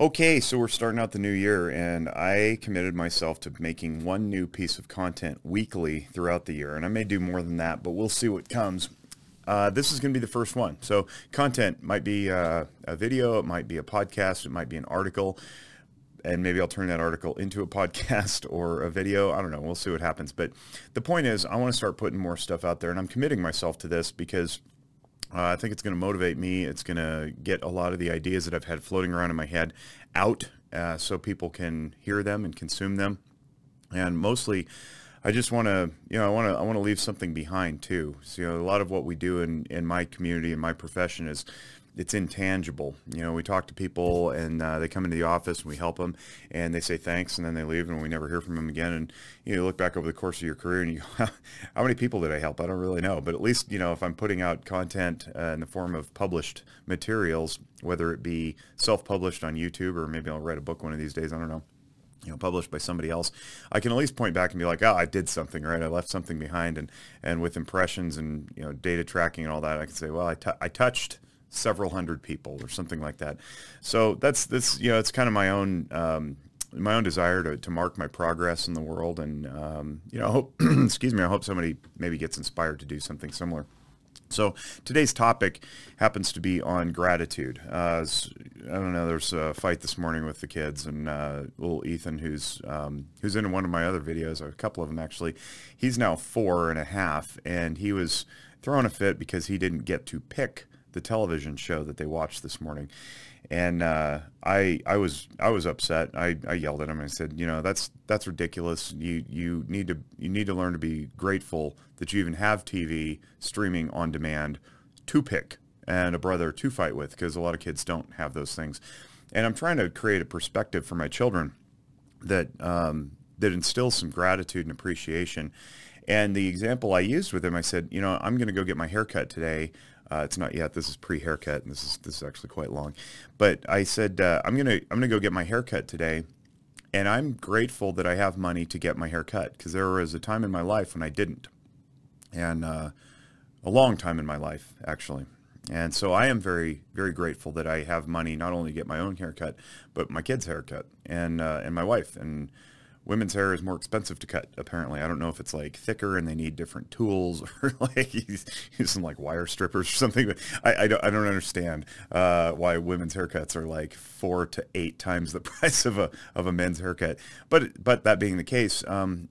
Okay, so we're starting out the new year, and I committed myself to making one new piece of content weekly throughout the year, and I may do more than that, but we'll see what comes. This is going to be the first one. So content might be a video, it might be a podcast, it might be an article, and maybe I'll turn that article into a podcast or a video. I don't know. We'll see what happens. But the point is, I want to start putting more stuff out there, and I'm committing myself to this because I think it's going to motivate me. It's going to get a lot of the ideas that I've had floating around in my head out so people can hear them and consume them. And mostly, I just want to, I want to leave something behind too. So, a lot of what we do in my community and my profession is it's intangible. You know, we talk to people and they come into the office and we help them and they say thanks and then they leave and we never hear from them again. And you look back over the course of your career and you, how many people did I help? I don't really know. But at least, you know, if I'm putting out content in the form of published materials, whether it be self-published on YouTube or maybe I'll write a book one of these days, I don't know, you know, published by somebody else, I can at least point back and be like, oh, I did something, right? I left something behind. And with impressions and, you know, data tracking and all that, I can say, well, I touched several hundred people or something like that. So that's this, you know, it's kind of my own desire to mark my progress in the world. And, you know, I hope, excuse me, I hope somebody maybe gets inspired to do something similar. So today's topic happens to be on gratitude. I don't know, there's a fight this morning with the kids and little Ethan, who's who's in one of my other videos, or a couple of them actually, he's now 4.5 and he was throwing a fit because he didn't get to pick the television show that they watched this morning. And I was upset. I yelled at him. I said, you know, that's ridiculous. You need to learn to be grateful that you even have TV streaming on demand to pick and a brother to fight with, because a lot of kids don't have those things. And I'm trying to create a perspective for my children that that instills some gratitude and appreciation. And the example I used with him, I said, you know, I'm going to go get my haircut today. It's not yet. This is pre-haircut, and this is actually quite long. But I said, I'm gonna go get my haircut today, and I'm grateful that I have money to get my haircut, because there was a time in my life when I didn't, and a long time in my life actually. And so I am very, very grateful that I have money not only to get my own haircut, but my kids' haircut and my wife. And women's hair is more expensive to cut, apparently. I don't know if it's like thicker and they need different tools or like using like wire strippers or something. But I don't understand why women's haircuts are like 4 to 8 times the price of a men's haircut. But that being the case,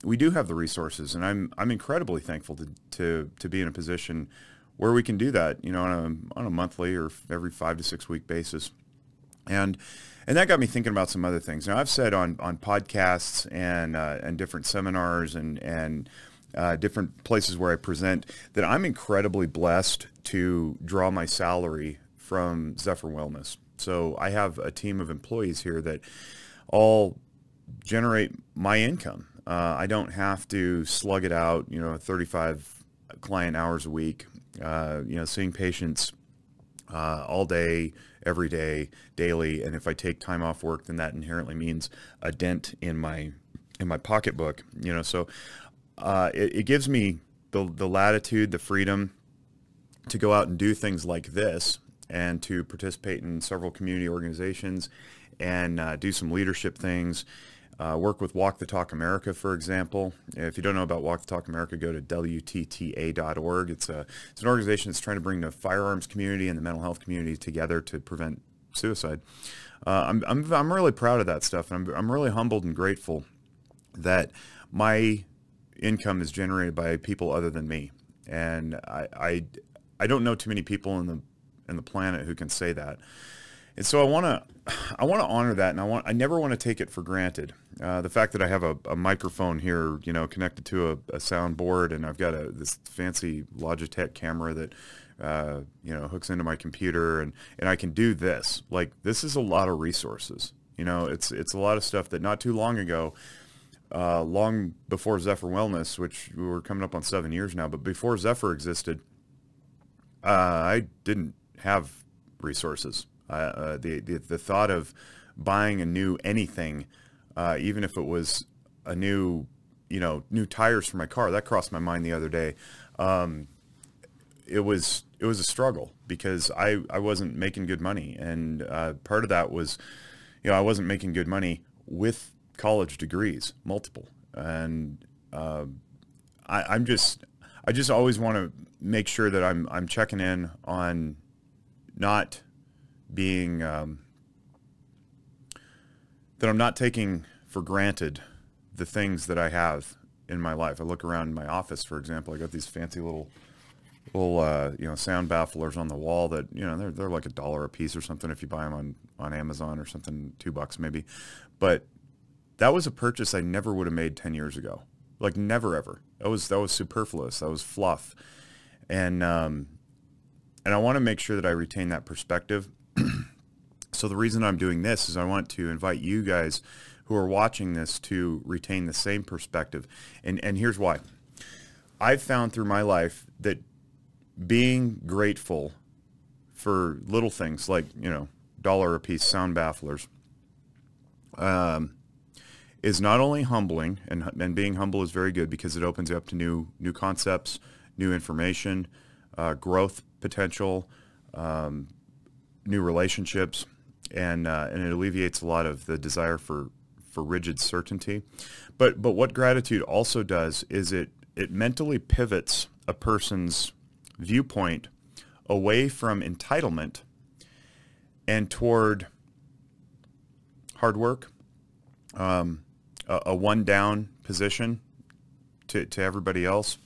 we do have the resources, and I'm incredibly thankful to be in a position where we can do that, you know, on a monthly or every 5 to 6 week basis. And that got me thinking about some other things. Now, I've said on podcasts and different seminars and different places where I present that I'm incredibly blessed to draw my salary from Zephyr Wellness. So I have a team of employees here that all generate my income. I don't have to slug it out, you know, 35 client hours a week, you know, seeing patients all day, every day, daily. And if I take time off work, then that inherently means a dent in my pocketbook, you know. So it gives me the latitude, the freedom to go out and do things like this and to participate in several community organizations and do some leadership things. Work with Walk the Talk America, for example. If you don't know about Walk the Talk America, go to WTTA.org. It's an organization that's trying to bring the firearms community and the mental health community together to prevent suicide. I'm really proud of that stuff, and I'm really humbled and grateful that my income is generated by people other than me. And I don't know too many people in the planet who can say that. And so I want to honor that, and I never want to take it for granted. The fact that I have a microphone here, you know, connected to a sound board, and I've got this fancy Logitech camera that, you know, hooks into my computer, and I can do this. Like, this is a lot of resources. You know, it's a lot of stuff that not too long ago, long before Zephyr Wellness, which we were coming up on 7 years now, but before Zephyr existed, I didn't have resources. The thought of buying a new anything, even if it was a new, you know, new tires for my car, that crossed my mind the other day. It was a struggle because I wasn't making good money, and part of that was, you know, I wasn't making good money with college degrees, multiple. And I just always want to make sure that I'm checking in on not being, that I'm not taking for granted the things that I have in my life. I look around my office, for example. I got these fancy little you know, sound bafflers on the wall that, you know, they're like $1 a piece or something if you buy them on Amazon or something, $2 maybe. But that was a purchase I never would have made 10 years ago. Like, never, ever. That was superfluous. That was fluff. And I want to make sure that I retain that perspective. So the reason I'm doing this is I want to invite you guys who are watching this to retain the same perspective. And here's why. I've found through my life that being grateful for little things like, you know, $1 a piece sound bafflers, is not only humbling, and being humble is very good because it opens you up to new concepts, new information, growth potential, new relationships, and it alleviates a lot of the desire for rigid certainty. But what gratitude also does is it mentally pivots a person's viewpoint away from entitlement and toward hard work, a one-down position to everybody else,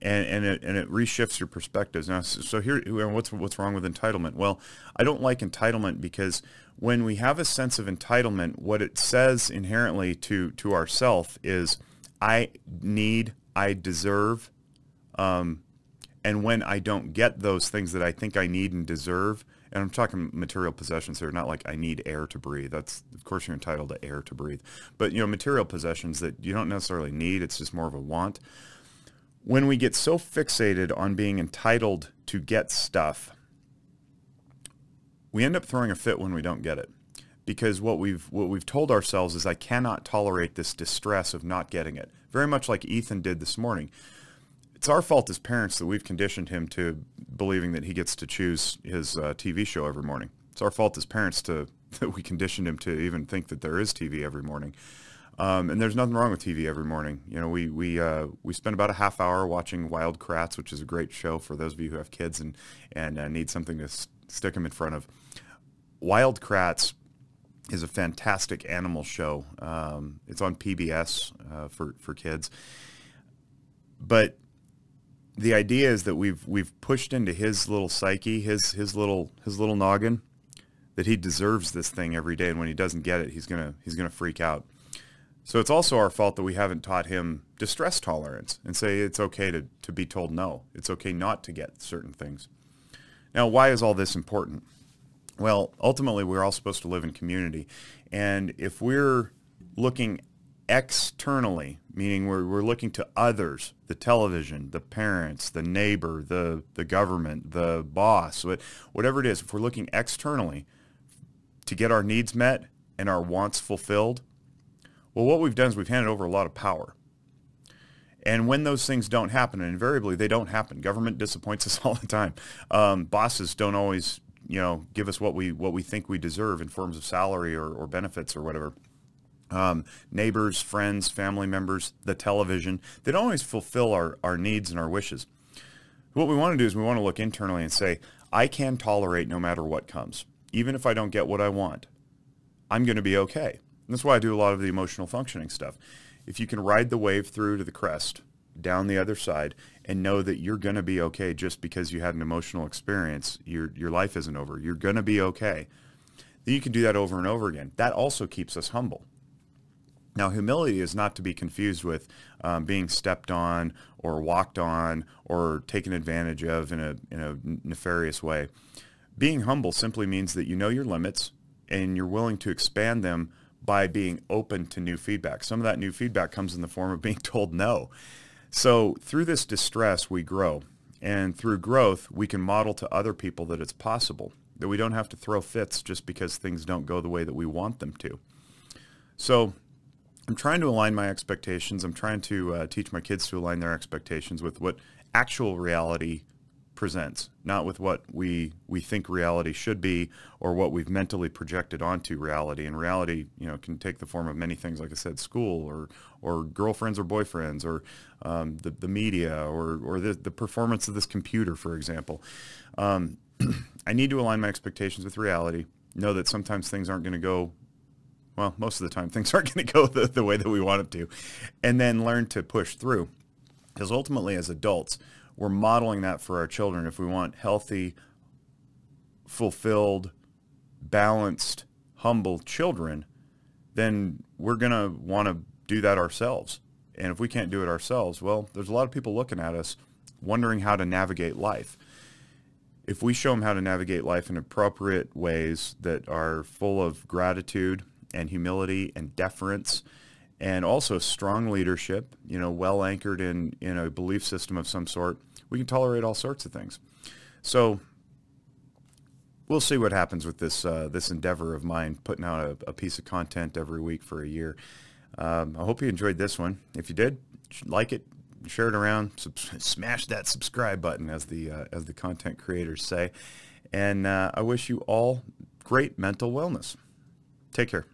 and it reshifts your perspectives. Now, so here, what's wrong with entitlement? Well, I don't like entitlement because when we have a sense of entitlement, what it says inherently to ourself is, I need, I deserve, and when I don't get those things that I think I need and deserve, and I'm talking material possessions here, not like I need air to breathe. That's, of course, you're entitled to air to breathe. But, you know, material possessions that you don't necessarily need, it's just more of a want. When we get so fixated on being entitled to get stuff, we end up throwing a fit when we don't get it. Because what we've told ourselves is, I cannot tolerate this distress of not getting it. Very much like Ethan did this morning. It's our fault as parents that we've conditioned him to believing that he gets to choose his TV show every morning. It's our fault as parents that we conditioned him to even think that there is TV every morning. And there's nothing wrong with TV every morning. You know, we spend about a half hour watching Wild Kratts, which is a great show for those of you who have kids and need something to stick them in front of. Wild Kratts is a fantastic animal show. It's on PBS for kids. But the idea is that we've pushed into his little psyche, his little noggin, that he deserves this thing every day, and when he doesn't get it, he's gonna freak out. So it's also our fault that we haven't taught him distress tolerance and say it's okay to be told no. It's okay not to get certain things. Now, why is all this important? Well, ultimately, we're all supposed to live in community, and if we're looking externally, meaning we're looking to others, the television, the parents, the neighbor, the government, the boss, whatever it is, if we're looking externally to get our needs met and our wants fulfilled, well, what we've done is we've handed over a lot of power. And when those things don't happen, and invariably they don't happen, government disappoints us all the time. Bosses don't always, you know, give us what we think we deserve in forms of salary or benefits or whatever. Neighbors, friends, family members, the television, they don't always fulfill our needs and our wishes. What we want to do is we want to look internally and say, I can tolerate no matter what comes. Even if I don't get what I want, I'm going to be okay. And that's why I do a lot of the emotional functioning stuff. If you can ride the wave through to the crest, down the other side, and know that you're going to be okay just because you had an emotional experience, your life isn't over. You're going to be okay. Then you can do that over and over again. That also keeps us humble. Now, humility is not to be confused with being stepped on or walked on or taken advantage of in a nefarious way. Being humble simply means that you know your limits and you're willing to expand them by being open to new feedback. Some of that new feedback comes in the form of being told no. So through this distress, we grow. And through growth, we can model to other people that it's possible, that we don't have to throw fits just because things don't go the way that we want them to. So I'm trying to align my expectations. I'm trying to teach my kids to align their expectations with what actual reality presents, not with what we think reality should be or what we've mentally projected onto reality. And reality, you know, can take the form of many things, like I said, school or girlfriends or boyfriends or the media or the performance of this computer, for example. I need to align my expectations with reality, know that sometimes things aren't going to go, well, most of the time things aren't going to go the way that we want them to, and then learn to push through. Because ultimately, as adults, we're modeling that for our children. If we want healthy, fulfilled, balanced, humble children, then we're going to want to do that ourselves. And if we can't do it ourselves, well, there's a lot of people looking at us wondering how to navigate life. If we show them how to navigate life in appropriate ways that are full of gratitude and humility and deference, and also strong leadership, you know, well anchored in a belief system of some sort, we can tolerate all sorts of things. So we'll see what happens with this this endeavor of mine, putting out a piece of content every week for a year. I hope you enjoyed this one. If you did, like it, share it around, smash that subscribe button, as the content creators say. And I wish you all great mental wellness. Take care.